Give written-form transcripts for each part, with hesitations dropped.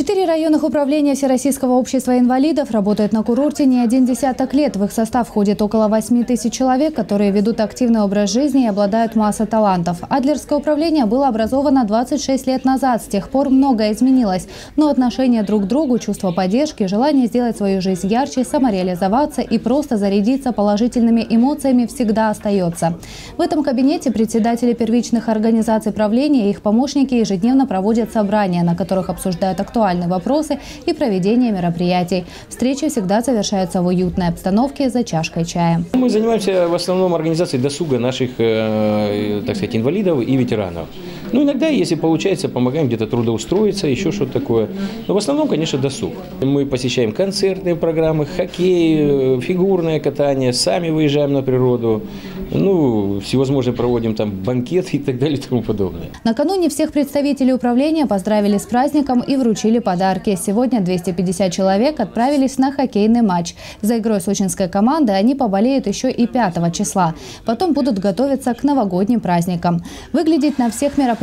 4 районных управления Всероссийского общества инвалидов работают на курорте не один десяток лет. В их состав входит около 8 000 человек, которые ведут активный образ жизни и обладают массой талантов. Адлерское управление было образовано 26 лет назад. С тех пор многое изменилось. Но отношение друг к другу, чувство поддержки, желание сделать свою жизнь ярче, самореализоваться и просто зарядиться положительными эмоциями всегда остается. В этом кабинете председатели первичных организаций правления и их помощники ежедневно проводят собрания, на которых обсуждают актуальные вопросы и проведение мероприятий. Встречи всегда совершаются в уютной обстановке за чашкой чая. Мы занимаемся в основном организацией досуга наших, так сказать, инвалидов и ветеранов. Ну, иногда, если получается, помогаем где-то трудоустроиться, еще что-то такое. Но в основном, конечно, досуг. Мы посещаем концертные программы, хоккей, фигурное катание, сами выезжаем на природу. Ну, всевозможные проводим там банкеты и так далее и тому подобное. Накануне всех представителей управления поздравили с праздником и вручили подарки. Сегодня 250 человек отправились на хоккейный матч. За игрой сочинской команды они поболеют еще и 5 числа. Потом будут готовиться к новогодним праздникам. Выглядеть на всех мероприятиях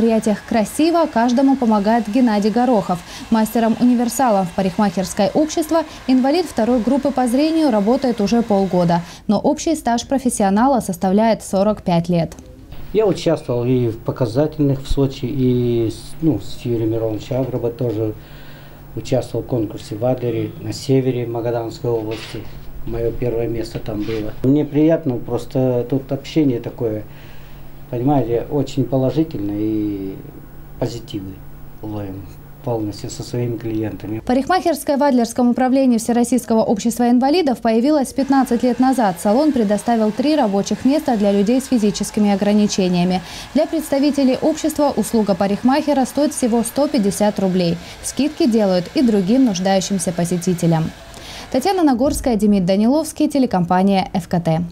красиво каждому помогает Геннадий Горохов. Мастером универсала в парикмахерское общество инвалид 2-й группы по зрению работает уже полгода. Но общий стаж профессионала составляет 45 лет. Я участвовал и в показательных в Сочи, и с Юрием Мирoновичем Аграба тоже участвовал в конкурсе в Адлере, на севере Магаданской области. Мое первое место там было. Мне приятно, просто тут общение такое, понимаете, очень положительное и позитивное. Ловим полностью со своими клиентами. Парикмахерская в Адлерском управлении Всероссийского общества инвалидов появилась 15 лет назад. Салон предоставил 3 рабочих места для людей с физическими ограничениями. Для представителей общества услуга парикмахера стоит всего 150 рублей. Скидки делают и другим нуждающимся посетителям. Татьяна Нагорская, Дмитрий Даниловский, телекомпания «Эфката».